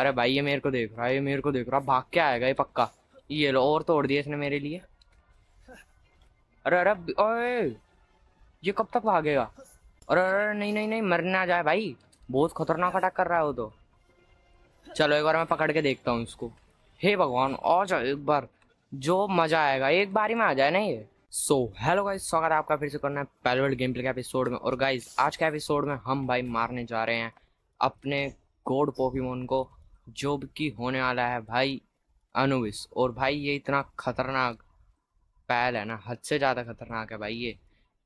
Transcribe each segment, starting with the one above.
अरे भाई ये मेरे को देख रहा है, ये मेरे को देख रहा है, भाग के आएगा ये पक्का। ये लो और तोड़ दिया इसने मेरे लिए। अरे अरे ओए ये कब तक भागेगा। अरे अरे नहीं नहीं नहीं मर ना जाए भाई, बहुत खतरनाक अटैक कर रहा है वो तो। चलो एक बार मैं पकड़ के देखता हूँ इसको। हे भगवान और एक बार जो मजा आएगा एक बारी में आ जाए ना ये। सो हेलो गाइज, स्वागत है आपका फिर से करना है पैलवर्ल्ड गेम प्ले के एपिसोड में। और गाइज आज के एपिसोड में हम भाई मारने जा रहे हैं अपने गोड पोकेमोन को, जो कि होने वाला है भाई अनुबिस। और भाई ये इतना खतरनाक पैल है ना, हद से ज़्यादा खतरनाक है भाई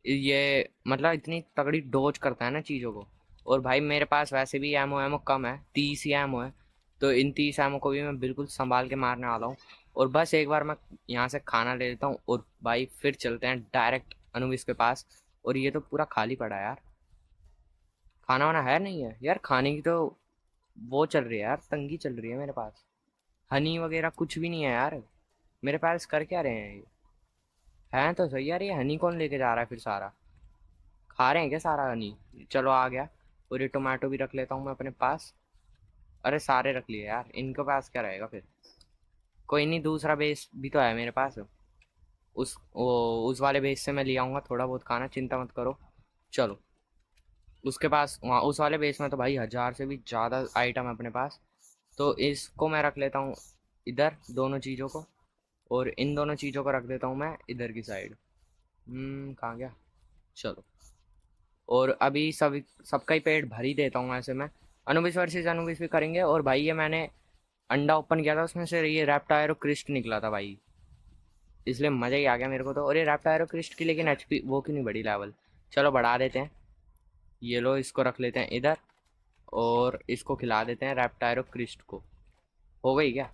ये मतलब इतनी तगड़ी डोज करता है ना चीज़ों को। और भाई मेरे पास वैसे भी एमओ कम है, 30 ही एमओ है, तो इन 30 एमओ को भी मैं बिल्कुल संभाल के मारने वाला हूँ। और बस एक बार मैं यहाँ से खाना ले लेता हूँ और भाई फिर चलते हैं डायरेक्ट अनुबिस के पास। और ये तो पूरा खाली पड़ा यार, खाना वाना है नहीं है यार, खाने की तो वो चल रही है यार, तंगी चल रही है। मेरे पास हनी वगैरह कुछ भी नहीं है यार। मेरे पास कर क्या रहे हैं ये, हैं तो सही यार, ये हनी कौन लेके जा रहा है फिर, सारा खा रहे हैं क्या सारा हनी। चलो आ गया। और ये टोमेटो भी रख लेता हूँ मैं अपने पास। अरे सारे रख लिए यार, इनके पास क्या रहेगा फिर। कोई नहीं, दूसरा बेस भी तो है मेरे पास, उस वाले बेस से मैं ले आऊँगा थोड़ा बहुत खाना, चिंता मत करो। चलो उसके पास वहाँ उस वाले बेस में तो भाई 1000 से भी ज़्यादा आइटम है अपने पास, तो इसको मैं रख लेता हूँ इधर दोनों चीज़ों को। और इन दोनों चीज़ों को रख देता हूँ मैं इधर की साइड। कहाँ गया। चलो और अभी सबका ही पेट भर ही देता हूँ ऐसे में। अनुबिस वर्सेस अनुबिस भी करेंगे। और भाई ये मैंने अंडा ओपन किया था, उसमें से ये रैप्टायर और क्रिस्ट निकला था भाई, इसलिए मज़ा ही आ गया मेरे को तो। और ये रैप्टायर और क्रिस्ट की लेकिन एचपी वो क्यों नहीं बड़ी लेवल, चलो बढ़ा देते हैं। ये लो इसको रख लेते हैं इधर और इसको खिला देते हैं रैप्टायर और क्रिस्ट को। हो गई क्या,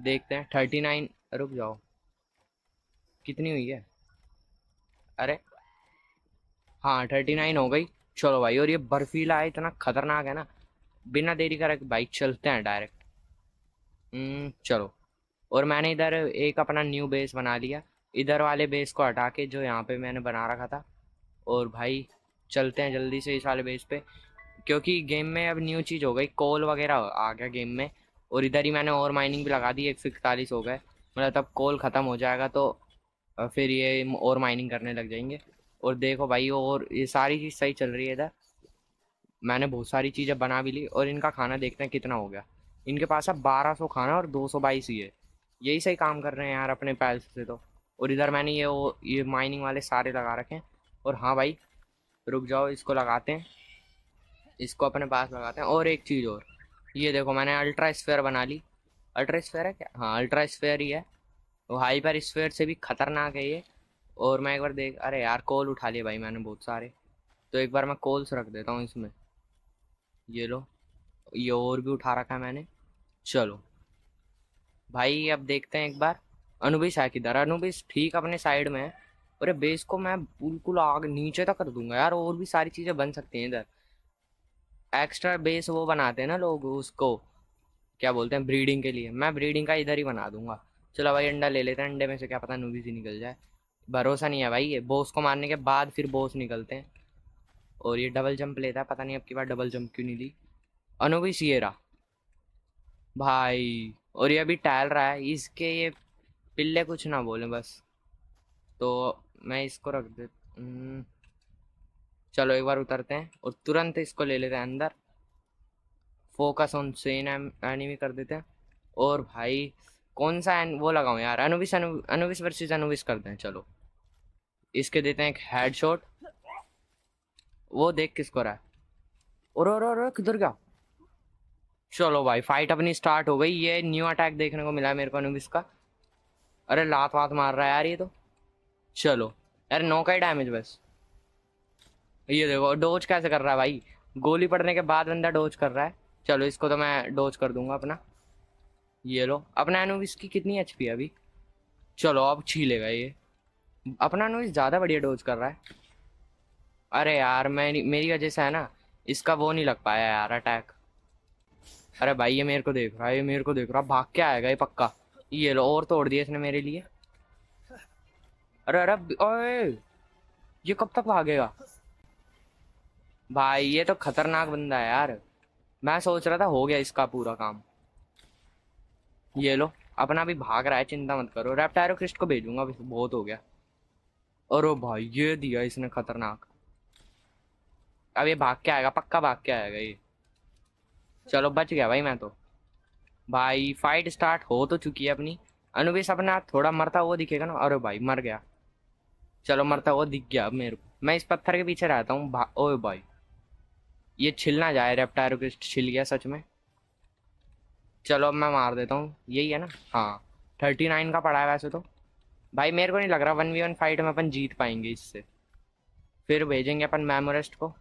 देखते हैं। 39 रुक जाओ कितनी हुई है। अरे हाँ 39 हो गई। चलो भाई और ये बर्फीला है, इतना खतरनाक है ना, बिना देरी करे भाई चलते हैं डायरेक्ट। चलो और मैंने इधर एक अपना न्यू बेस बना लिया, इधर वाले बेस को हटा के जो यहाँ पे मैंने बना रखा था। और भाई चलते हैं जल्दी से इस वाले बेस पे, क्योंकि गेम में अब न्यू चीज़ हो गई, कोल वगैरह आ गया गेम में। और इधर ही मैंने और माइनिंग भी लगा दी, 141 हो गए, मतलब तब कोल ख़त्म हो जाएगा तो फिर ये और माइनिंग करने लग जाएंगे। और देखो भाई और ये सारी चीज़ सही चल रही है इधर, मैंने बहुत सारी चीज़ें बना भी ली। और इनका खाना देखते हैं कितना हो गया, इनके पास अब 1200 खाना और 222 ही है, यही सही काम कर रहे हैं यार अपने पैल्स से तो। और इधर मैंने ये माइनिंग वाले सारे लगा रखे हैं। और हाँ भाई रुक जाओ, इसको लगाते हैं, इसको अपने पास लगाते हैं। और एक चीज़ और, ये देखो मैंने अल्ट्रा स्फेयर बना ली। अल्ट्रा स्फेयर है क्या, हाँ अल्ट्रा स्फेयर ही है, वो हाइपर स्फेयर से भी खतरनाक है ये। और मैं एक बार देख, अरे यार कोल उठा लिए भाई मैंने बहुत सारे, तो एक बार मैं कोल्स रख देता हूँ इसमें। ये लो ये और भी उठा रखा है मैंने। चलो भाई अब देखते हैं एक बार अनुबिस है किधर। अनुबिस ठीक अपने साइड में है। अरे बेस को मैं बिल्कुल आग नीचे तक कर दूंगा यार, और भी सारी चीज़ें बन सकती हैं इधर। एक्स्ट्रा बेस वो बनाते हैं ना लोग, उसको क्या बोलते हैं, ब्रीडिंग के लिए। मैं ब्रीडिंग का इधर ही बना दूंगा। चलो भाई अंडा ले लेते हैं, अंडे में से क्या पता अनुबिस ही निकल जाए, भरोसा नहीं है भाई। ये बॉस को मारने के बाद फिर बॉस निकलते हैं। और ये डबल जंप लेता है, पता नहीं अब की बार डबल जंप क्यों नहीं ली। अनुबिस ये रहा भाई, और ये अभी टहल रहा है, इसके ये पिल्ले कुछ ना बोले बस। तो मैं इसको रख दे, चलो एक बार उतरते हैं और तुरंत इसको ले लेते हैं अंदर। फोकस ऑन सेन एनिमी कर देते हैं। और भाई कौन सा वो लगाऊं यार, अनुबिस वर्सेस अनुबिस करते हैं। चलो इसके देते हैं एक हेडशॉट, वो देख किसको रहा है। और किधर गया। चलो भाई फाइट अपनी स्टार्ट हो गई। ये न्यू अटैक देखने को मिला मेरे को अनुबिस का। अरे लात वात मार रहा है यार ये तो। चलो यार 9 का ही डैमेज बस। ये देखो डोज कैसे कर रहा है भाई, गोली पड़ने के बाद बंदा डोज कर रहा है। चलो इसको तो मैं डोज कर दूंगा अपना। ये लो अपना अनुबिस की कितनी एचपी है अभी। चलो अब छीलेगा ये, अपना अनुबिस ज़्यादा बढ़िया डोज कर रहा है। अरे यार मेरी वजह से है ना इसका वो नहीं लग पाया यार अटैक। अरे भाई ये मेरे को देख रहा है, ये मेरे को देख रहा है, भाग के आएगा ये पक्का। ये लो और तोड़ दिया इसने मेरे लिए। अरे अरे ओए ये कब तक भागेगा भाई, ये तो खतरनाक बंदा है यार। मैं सोच रहा था हो गया इसका पूरा काम। ये लो अपना भी भाग रहा है, चिंता मत करो। रेप्टायरो क्रिस्ट को भेजूंगा, बहुत हो गया। और ओ भाई ये दिया इसने खतरनाक। अब ये भाग के आएगा, पक्का भाग के आएगा ये। चलो बच गया भाई मैं तो। भाई फाइट स्टार्ट हो तो चुकी है अपनी। अनुबिस अपना थोड़ा मरता वो दिखेगा ना। अरे भाई मर गया, चलो मरता वो दिख गया। अब मेरे को, मैं इस पत्थर के पीछे रहता हूँ। ओए भाई ये छिल ना जाए, रेप्टायरो क्रिस्ट छिल गया सच में। चलो अब मैं मार देता हूँ, यही है ना। हाँ 39 का पड़ा है वैसे तो। भाई मेरे को नहीं लग रहा 1v1 फाइट में अपन जीत पाएंगे इससे। फिर भेजेंगे अपन मेमोरिस्ट को।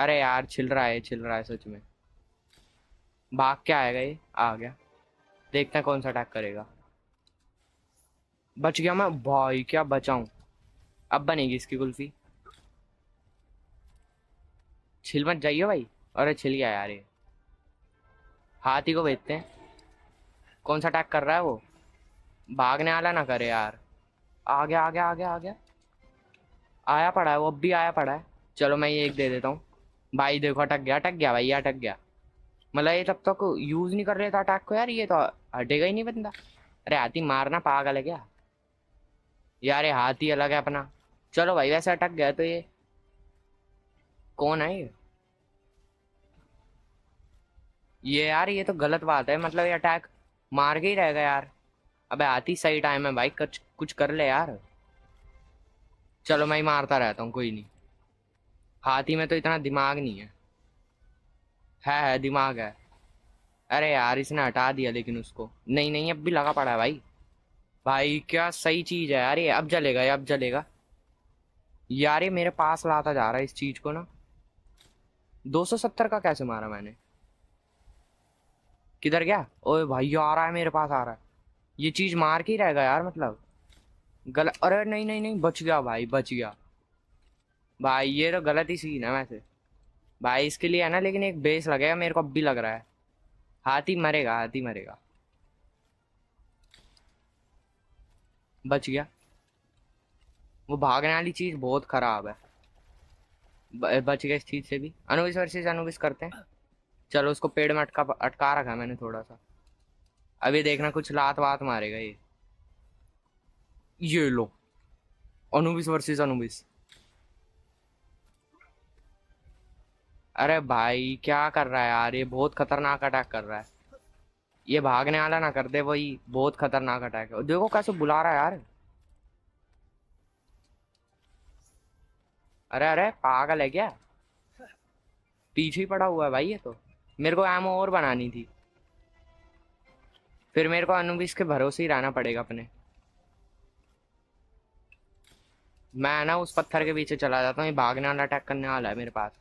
अरे यार छिल रहा है सच में। भाग क्या आएगा ये, आ गया। देखते हैं कौन सा अटैक करेगा। बच गया मैं भाई, क्या बचाऊं। अब बनेगी इसकी कुल्फी। छिल मत जाइए भाई। अरे छिल गया यार ये। हाथी को भेजते हैं। कौन सा अटैक कर रहा है वो, भागने वाला ना करे यार। आ गया आया पड़ा है वो, अब भी आया पड़ा है। चलो मैं ये एक दे देता हूँ। भाई देखो अटक गया भाई, अटक गया। मतलब ये तब तक तो यूज नहीं कर रहे था अटैक को यार, ये तो हटेगा ही नहीं बंदा। अरे हाथी मारना पागल है क्या यार, ये हाथी अलग है अपना। चलो भाई वैसे अटक गया तो ये कौन है ये यार, ये तो गलत बात है। मतलब ये अटैक मार के ही रहेगा यार। अबे आती सही टाइम है भाई, कुछ कर ले यार। चलो मैं ही मारता रहता हूँ, कोई नहीं। हाथी में तो इतना दिमाग नहीं है, है दिमाग है। अरे यार इसने हटा दिया लेकिन उसको। नहीं अब भी लगा पड़ा है भाई। भाई क्या सही चीज़ है यार ये। अब जलेगा, ये अब जलेगा यार। ये मेरे पास लाता जा रहा है इस चीज़ को ना। 270 का कैसे मारा मैंने, किधर गया। ओए भाई आ रहा है मेरे पास, आ रहा है। ये चीज़ मार के ही रहेगा यार, मतलब गलत। अरे नहीं बच गया भाई, बच गया भाई। ये तो गलत ही सीन है वैसे भाई, इसके लिए है ना। लेकिन एक बेस लगेगा मेरे को, अब भी लग रहा है। हाथी मरेगा। बच गया। वो भागने वाली चीज़ बहुत ख़राब है। बच गया इस चीज़ से भी। अनुबिस वर्सेस अनुबिस करते हैं। चलो उसको पेड़ में अटका रखा मैंने थोड़ा सा। अभी देखना कुछ लात वात मारेगा ये। लो अनुबिस वर्सेस अनुबिस। अरे भाई क्या कर रहा है यार ये, बहुत खतरनाक अटैक कर रहा है। ये भागने वाला ना कर दे, वही बहुत खतरनाक अटैक है। देखो कैसे बुला रहा है यार। अरे पागल है क्या, पीछे ही पड़ा हुआ है भाई ये तो। मेरे को एमो और बनानी थी, फिर मेरे को अनुबिस के भरोसे ही रहना पड़ेगा अपने। मैं ना उस पत्थर के पीछे चला जाता हूँ, ये भागने वाला अटैक करने वाला है मेरे पास।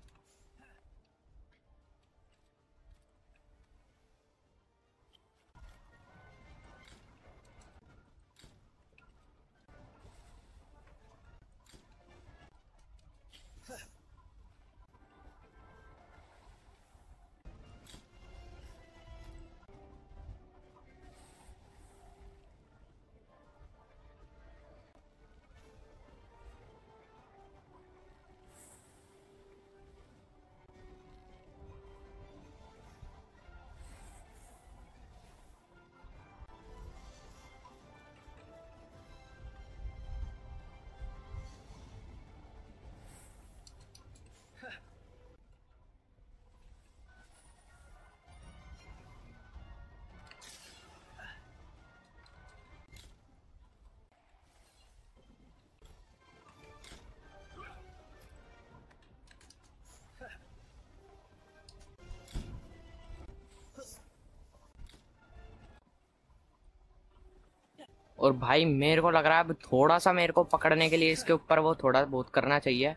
और भाई मेरे को लग रहा है थोड़ा सा मेरे को पकड़ने के लिए इसके ऊपर वो थोड़ा बहुत करना चाहिए,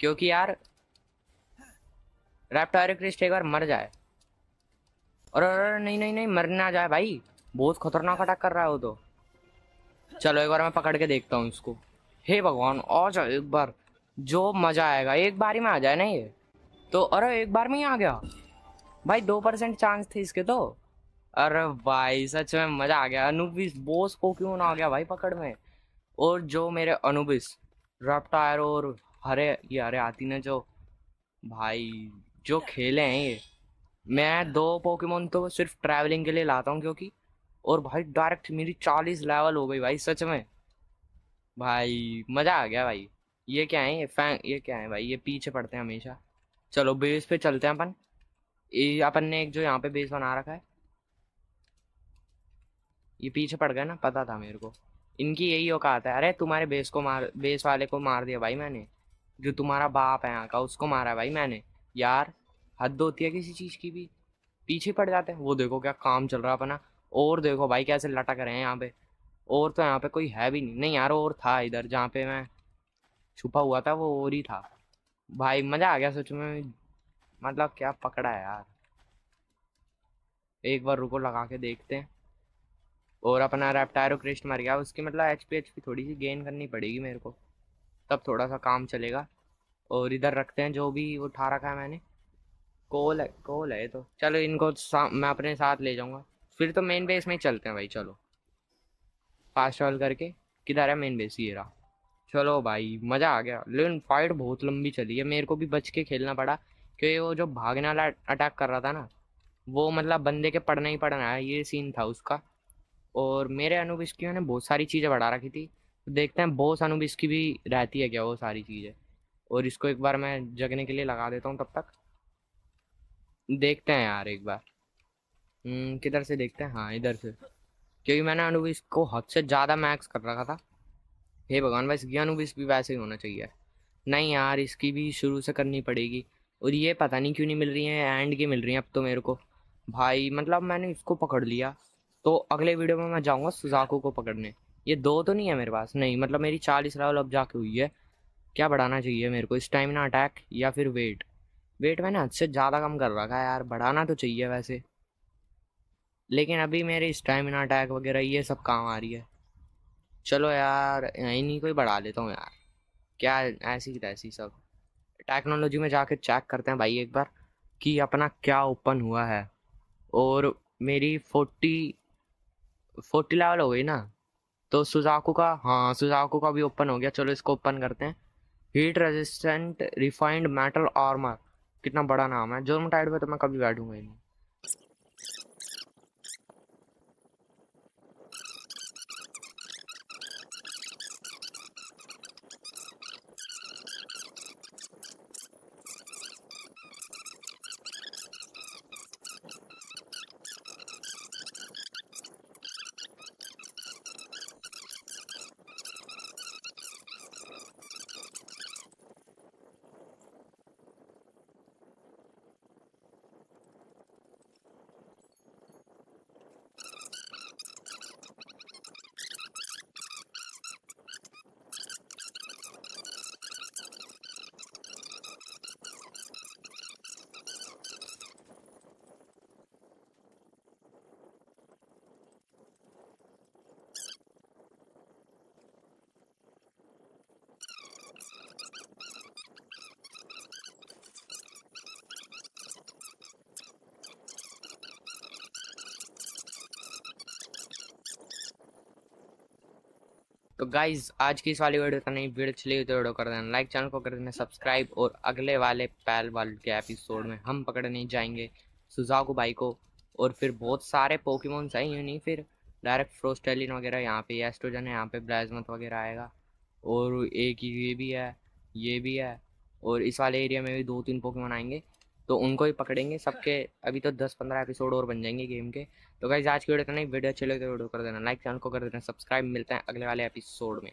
क्योंकि यार रेप्टायरो क्रिस्ट एक बार मर जाए। और नहीं मर ना जाए भाई, बहुत खतरनाक अटैक कर रहा है वो तो। चलो एक बार मैं पकड़ के देखता हूँ इसको। हे भगवान, और एक बार जो मज़ा आएगा एक बार ही में आ जाए ना ये तो। अरे एक बार में ही आ गया भाई, 2% चांस थे इसके तो। अरे भाई सच में मज़ा आ गया। अनुबिस बॉस को क्यों ना आ गया भाई पकड़ में। और जो मेरे अनुबिस रेप्टायरो और हरे हाथी ने जो भाई जो खेले हैं ये, मैं दो पोकेमोन तो सिर्फ ट्रैवलिंग के लिए लाता हूँ क्योंकि, और भाई डायरेक्ट मेरी 40 लेवल हो गई भाई सच में। भाई मज़ा आ गया भाई। ये क्या है, ये फैंग, ये क्या है भाई, ये पीछे पड़ते हैं हमेशा। चलो बेस पे चलते हैं अपन। ये अपन ने एक जो यहाँ पे बेस बना रखा है, ये पीछे पड़ गया ना, पता था मेरे को इनकी यही औकात है। अरे तुम्हारे बेस को मार, बेस वाले को मार दिया भाई मैंने, जो तुम्हारा बाप है यहाँ का उसको मारा भाई मैंने। यार हद होती है किसी चीज़ की भी, पीछे पड़ जाते हैं। वो देखो क्या काम चल रहा है अपना, और देखो भाई कैसे लटक रहे हैं यहाँ पे। और तो यहाँ पे कोई है भी नहीं, नहीं यार और था इधर जहाँ पे मैं छुपा हुआ था, वो और ही था भाई। मज़ा आ गया सच में, मतलब क्या पकड़ा है यार। एक बार रुको लगा के देखते हैं। और अपना रेप्टायरो क्रिस्ट मर गया, उसकी मतलब एचपी थोड़ी सी गेन करनी पड़ेगी मेरे को, तब थोड़ा सा काम चलेगा। और इधर रखते हैं जो भी उठा रखा है मैंने, कोल है, कोल है तो चलो इनको मैं अपने साथ ले जाऊँगा। फिर तो मेन बेस में ही चलते हैं भाई। चलो फास्ट ट्रैवल करके किधर है मेन बेस, ये रहा। चलो भाई मज़ा आ गया, लेकिन फाइट बहुत लंबी चली है, मेरे को भी बच के खेलना पड़ा क्योंकि वो जो भागने वाला अटैक कर रहा था ना, वो मतलब बंदे के पड़ना ही पड़ना है, ये सीन था उसका। और मेरे अनुबिस की मैंने बहुत सारी चीज़ें बढ़ा रखी थी, तो देखते हैं बॉस अनुबिस की भी रहती है क्या वो सारी चीज़ें। और इसको एक बार मैं जगने के लिए लगा देता हूँ, तब तक देखते हैं यार एक बार किधर से देखते हैं। हाँ इधर से, क्योंकि मैंने अनुबिस को हद से ज़्यादा मैक्स कर रखा था। हे भगवान भाई, इसकी अनुबिस भी वैसे ही होना चाहिए। नहीं यार इसकी भी शुरू से करनी पड़ेगी। और ये पता नहीं क्यों नहीं मिल रही है, एंड की मिल रही है अब तो मेरे को भाई। मतलब मैंने इसको पकड़ लिया तो अगले वीडियो में मैं जाऊँगा सुजाकू को पकड़ने। ये दो तो नहीं है मेरे पास, नहीं मतलब मेरी 40 लेवल अब जाके हुई है। क्या बढ़ाना चाहिए मेरे को, स्टैमिना, अटैक या फिर वेट? वेट मैंने हद से ज़्यादा कम कर रखा है यार, बढ़ाना तो चाहिए वैसे, लेकिन अभी मेरे स्टैमिना, अटैक वगैरह ये सब काम आ रही है। चलो यार इन्हीं को ही बढ़ा लेता हूँ यार, क्या ऐसी तैसी सब। टेक्नोलॉजी में जाके चेक करते हैं भाई एक बार कि अपना क्या ओपन हुआ है। और मेरी 40 लेवल हो गई ना, तो सुजाकू का, हाँ सुजाकू का भी ओपन हो गया। चलो इसको ओपन करते हैं। Heat resistant refined metal armour, कितना बड़ा नाम है। जॉर्मुंटाइड पे तो मैं कभी बैठूंगा ही नहीं। तो गाइज आज की इस वाली वीडियो का नहीं, वीडियो अच्छी लगी तो वीडियो कर देना लाइक, चैनल को कर देना सब्सक्राइब। और अगले वाले पैलवर्ल्ड के एपिसोड में हम पकड़ने जाएंगे सुजाकू भाई को। और फिर बहुत सारे पोकेमोन्स हैं यूँ नहीं, फिर डायरेक्ट फ्रोस्टेलिन वगैरह, यहाँ पे एस्ट्रोजन है, यहाँ पे ब्लाजमथ वगैरह आएगा। और एक ये भी है, ये भी है। और इस वाले एरिया में भी 2-3 पोकेमोन आएंगे, तो उनको भी पकड़ेंगे सबके। अभी तो 10-15 एपिसोड और बन जाएंगे गेम के। तो गाइस आज की वीडियो इतना ही, वीडियो अच्छी लगी तो वीडियो कर देना लाइक, चैनल को कर देना सब्सक्राइब। मिलते हैं अगले वाले एपिसोड में।